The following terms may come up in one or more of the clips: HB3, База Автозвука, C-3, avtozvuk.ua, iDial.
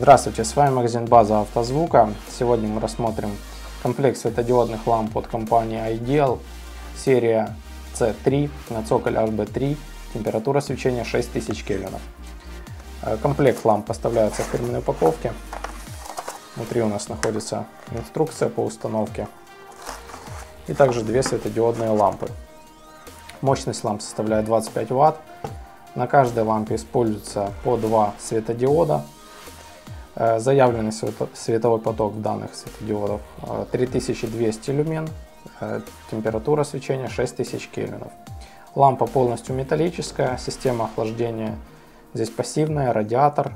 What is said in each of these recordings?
Здравствуйте, с вами магазин База Автозвука. Сегодня мы рассмотрим комплект светодиодных ламп от компании iDial, серия C3 на цоколь HB3, температура свечения 6000 кельвинов. Комплект ламп поставляется в фирменной упаковке. Внутри у нас находится инструкция по установке и также две светодиодные лампы. Мощность ламп составляет 25 Вт. На каждой лампе используется по 2 светодиода. Заявленный световой поток данных светодиодов 3200 люмен, температура свечения 6000 кельвинов. Лампа полностью металлическая, система охлаждения здесь пассивная, радиатор,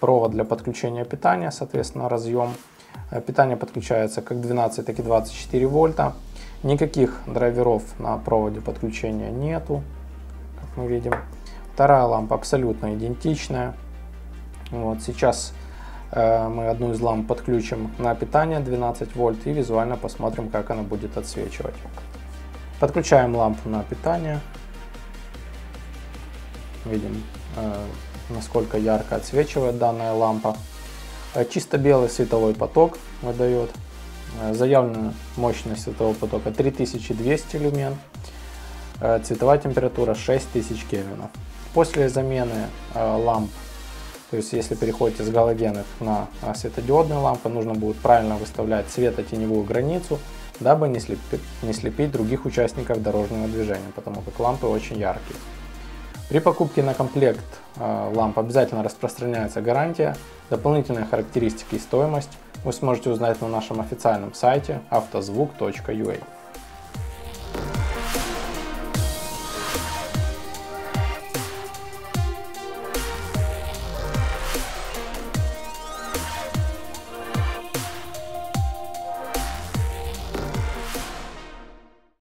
провод для подключения питания, соответственно разъем. Питание подключается как 12, так и 24 вольта. Никаких драйверов на проводе подключения нету, как мы видим. Вторая лампа абсолютно идентичная. Сейчас мы одну из ламп подключим на питание 12 вольт и визуально посмотрим, как она будет отсвечивать. Подключаем лампу на питание. Видим, насколько ярко отсвечивает данная лампа. Чисто белый световой поток выдает. Заявленная мощность светового потока 3200 люмен. Цветовая температура 6000 кельвинов. После замены ламп, то есть если переходите с галогенных на светодиодные лампы, нужно будет правильно выставлять светотеневую границу, дабы не слепить других участников дорожного движения, потому как лампы очень яркие. При покупке на комплект ламп обязательно распространяется гарантия. Дополнительные характеристики и стоимость вы сможете узнать на нашем официальном сайте avtozvuk.ua.